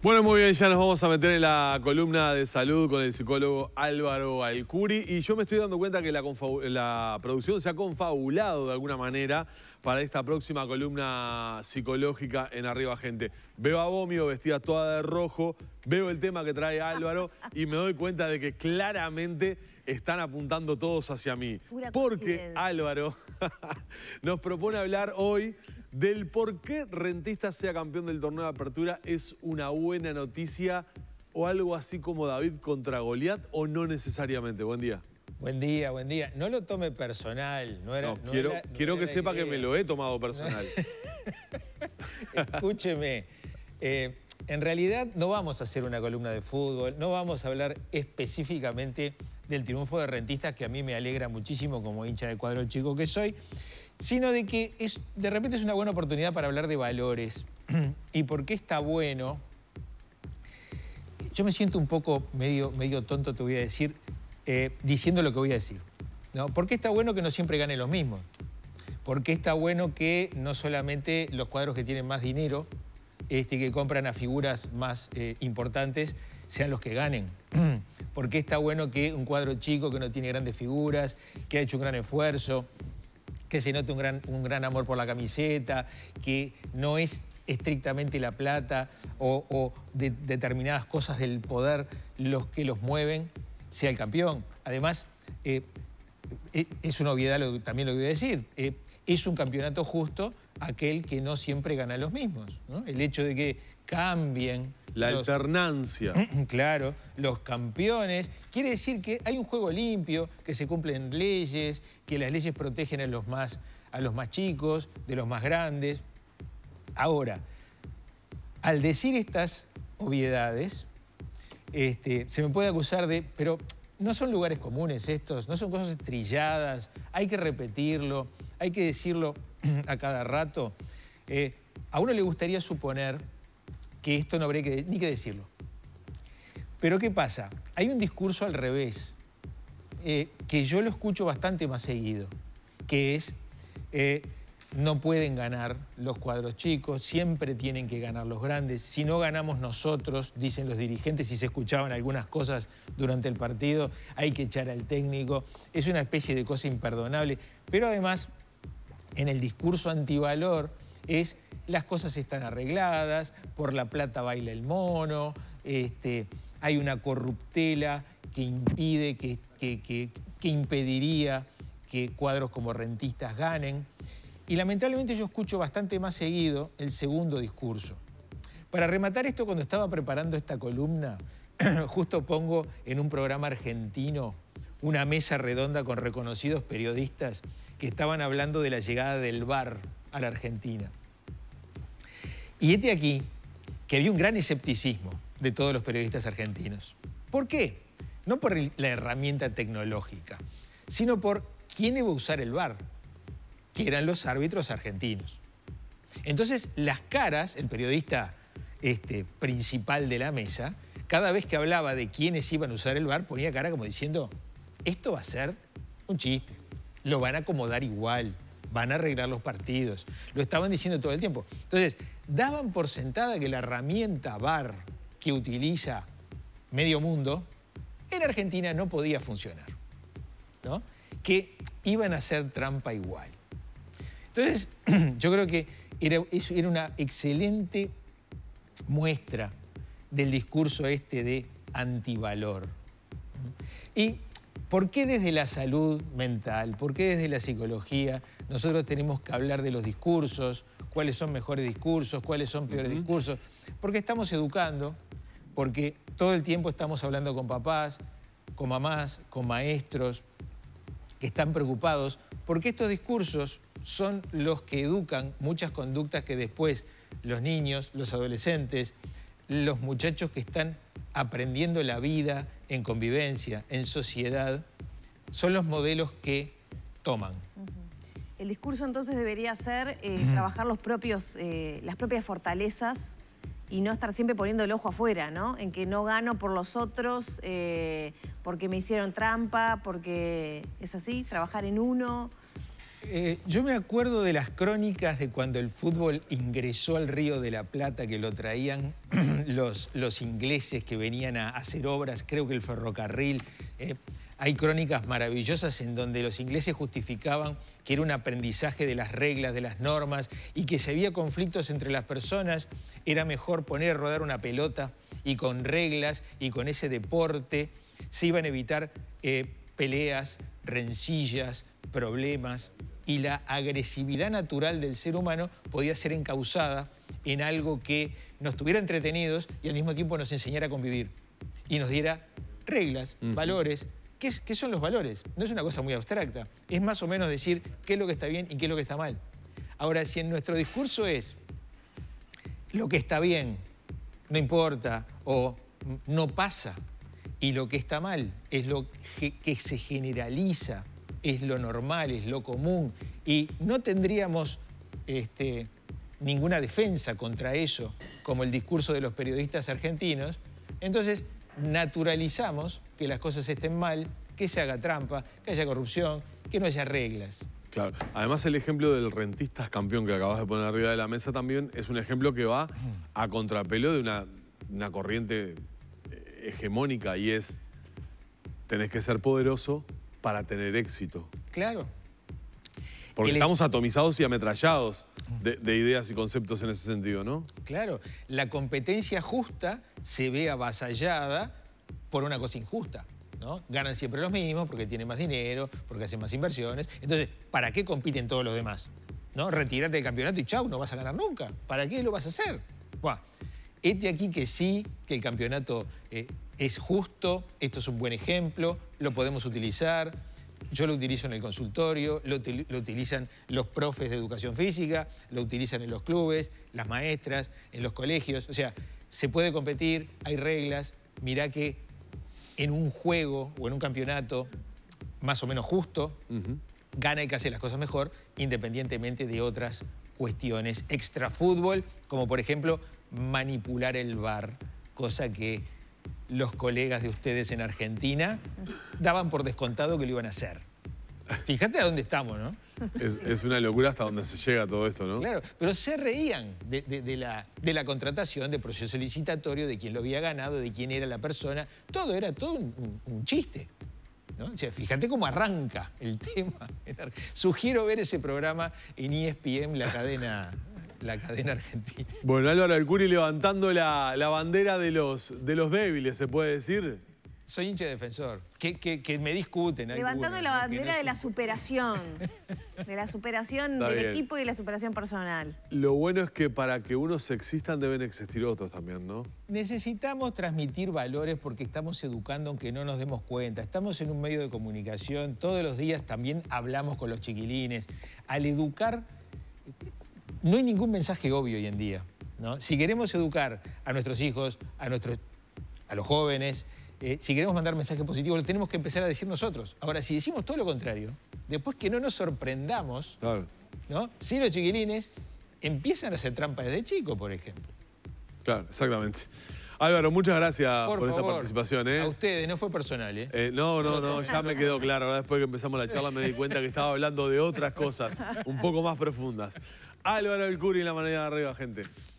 Bueno, muy bien, ya nos vamos a meter en la columna de salud con el psicólogo Álvaro Alcuri. Y yo me estoy dando cuenta que la producción se ha confabulado de alguna manera para esta próxima columna psicológica en Arriba Gente. Veo a Bomio vestida toda de rojo, veo el tema que trae Álvaro y me doy cuenta de que claramente están apuntando todos hacia mí. Porque Álvaro nos propone hablar hoy del por qué Rentistas sea campeón del torneo de apertura. ¿Es una buena noticia o algo así como David contra Goliat o no necesariamente? Buen día. Buen día, buen día. No lo tome personal. No quiero que sepa que me lo he tomado personal. Escúcheme, en realidad no vamos a hacer una columna de fútbol, no vamos a hablar específicamente del triunfo de Rentistas, que a mí me alegra muchísimo como hincha de cuadro chico que soy, sino de que de repente es una buena oportunidad para hablar de valores. Y por qué está bueno. Yo me siento un poco medio tonto, te voy a decir, diciendo lo que voy a decir, ¿no? ¿Por qué está bueno que no siempre ganen los mismos? ¿Por qué está bueno que no solamente los cuadros que tienen más dinero, que compran a figuras más importantes, sean los que ganen? ¿Por qué está bueno que un cuadro chico que no tiene grandes figuras, que ha hecho un gran esfuerzo, que se note un gran amor por la camiseta, que no es estrictamente la plata o de determinadas cosas del poder los que los mueven, sea el campeón? Además, es una obviedad, también lo voy a decir, es un campeonato justo aquel que no siempre gana los mismos, ¿no? El hecho de que cambien la alternancia. Claro, los campeones. Quiere decir que hay un juego limpio, que se cumplen leyes, que las leyes protegen a los más chicos, de los más grandes. Ahora, al decir estas obviedades, se me puede acusar de... Pero no son lugares comunes estos, no son cosas trilladas, hay que repetirlo, hay que decirlo a cada rato. A uno le gustaría suponer que esto no habría ni que decirlo. Pero ¿qué pasa? Hay un discurso al revés, que yo lo escucho bastante más seguido, que es, no pueden ganar los cuadros chicos, siempre tienen que ganar los grandes, si no ganamos nosotros, dicen los dirigentes, y se escuchaban algunas cosas durante el partido, hay que echar al técnico, es una especie de cosa imperdonable. Pero además, en el discurso antivalor es... Las cosas están arregladas, por la plata baila el mono, hay una corruptela que impide, que impediría que cuadros como Rentistas ganen. Y lamentablemente yo escucho bastante más seguido el segundo discurso. Para rematar esto, cuando estaba preparando esta columna, justo pongo en un programa argentino una mesa redonda con reconocidos periodistas que estaban hablando de la llegada del VAR a la Argentina. Y este aquí, que había un gran escepticismo de todos los periodistas argentinos. ¿Por qué? No por la herramienta tecnológica, sino por quién iba a usar el VAR, que eran los árbitros argentinos. Entonces, las caras, el periodista principal de la mesa, cada vez que hablaba de quiénes iban a usar el VAR, ponía cara como diciendo, esto va a ser un chiste, lo van a acomodar igual, van a arreglar los partidos. Lo estaban diciendo todo el tiempo. Entonces, daban por sentada que la herramienta VAR que utiliza medio mundo en Argentina no podía funcionar, ¿no? Que iban a hacer trampa igual. Entonces, yo creo que era una excelente muestra del discurso de antivalor. ¿Y por qué desde la salud mental, por qué desde la psicología nosotros tenemos que hablar de los discursos, cuáles son mejores discursos, cuáles son peores discursos? Porque estamos educando, porque todo el tiempo estamos hablando con papás, con mamás, con maestros que están preocupados, porque estos discursos son los que educan muchas conductas que después los niños, los adolescentes, los muchachos que están aprendiendo la vida en convivencia, en sociedad, son los modelos que toman. El discurso entonces debería ser trabajar las propias fortalezas y no estar siempre poniendo el ojo afuera, ¿no? En que no gano por los otros, porque me hicieron trampa, porque es así, trabajar en uno. Yo me acuerdo de las crónicas de cuando el fútbol ingresó al Río de la Plata, que lo traían los ingleses que venían a hacer obras, creo que el ferrocarril. Hay crónicas maravillosas en donde los ingleses justificaban que era un aprendizaje de las reglas, de las normas, y que si había conflictos entre las personas era mejor poner a rodar una pelota, y con reglas y con ese deporte se iban a evitar peleas, rencillas, problemas, y la agresividad natural del ser humano podía ser encauzada en algo que nos tuviera entretenidos y al mismo tiempo nos enseñara a convivir y nos diera reglas, valores. ¿Qué son los valores? No es una cosa muy abstracta, es más o menos decir qué es lo que está bien y qué es lo que está mal. Ahora, si en nuestro discurso es lo que está bien no importa o no pasa, y lo que está mal es lo que se generaliza, es lo normal, es lo común, y no tendríamos ninguna defensa contra eso, como el discurso de los periodistas argentinos, entonces naturalizamos que las cosas estén mal, que se haga trampa, que haya corrupción, que no haya reglas. Claro. Además, el ejemplo del Rentistas campeón que acabas de poner arriba de la mesa también es un ejemplo que va a contrapelo de una corriente hegemónica, y es: tenés que ser poderoso para tener éxito. Claro. Porque estamos atomizados y ametrallados de ideas y conceptos en ese sentido, ¿no? Claro. La competencia justa se ve avasallada por una cosa injusta, ¿no? Ganan siempre los mismos porque tienen más dinero, porque hacen más inversiones. Entonces, ¿para qué compiten todos los demás? ¿No? Retírate del campeonato y chau, no vas a ganar nunca. ¿Para qué lo vas a hacer? Buah. Este aquí que sí, que el campeonato es justo, esto es un buen ejemplo, lo podemos utilizar. Yo lo utilizo en el consultorio, lo utilizan los profes de educación física, lo utilizan en los clubes, las maestras, en los colegios. O sea, se puede competir, hay reglas. Mirá que en un juego o en un campeonato más o menos justo, gana el que hace las cosas mejor, independientemente de otras cuestiones extrafútbol, como por ejemplo manipular el VAR, cosa que los colegas de ustedes en Argentina daban por descontado que lo iban a hacer. Fíjate a dónde estamos, ¿no? Es una locura hasta donde se llega todo esto, ¿no? Claro, pero se reían de la contratación, del proceso licitatorio, de quién lo había ganado, de quién era la persona. Todo era todo un chiste, ¿no? O sea, fíjate cómo arranca el tema. Sugiero ver ese programa en ESPN, la cadena argentina. Bueno, Álvaro Alcuri levantando la bandera de los débiles, se puede decir. Soy hincha de Defensor, que me discuten. Levantando algunos, la bandera no es... de la superación. De la superación está del bien. Equipo y de la superación personal. Lo bueno es que para que unos existan deben existir otros también, ¿no? Necesitamos transmitir valores porque estamos educando aunque no nos demos cuenta. Estamos en un medio de comunicación, todos los días también hablamos con los chiquilines. Al educar... no hay ningún mensaje obvio hoy en día, ¿no? Si queremos educar a nuestros hijos, a los jóvenes, si queremos mandar mensajes positivos, lo tenemos que empezar a decir nosotros. Ahora, si decimos todo lo contrario, después que no nos sorprendamos, claro, ¿no? Si los chiquilines empiezan a hacer trampa desde chico, por ejemplo. Claro, exactamente. Álvaro, muchas gracias por esta participación, ¿eh? A ustedes, no fue personal, ¿eh? No, ya me quedó claro. Ahora, después que empezamos la charla, me di cuenta que estaba hablando de otras cosas un poco más profundas. Álvaro Alcuri en la mañana de Arriba Gente.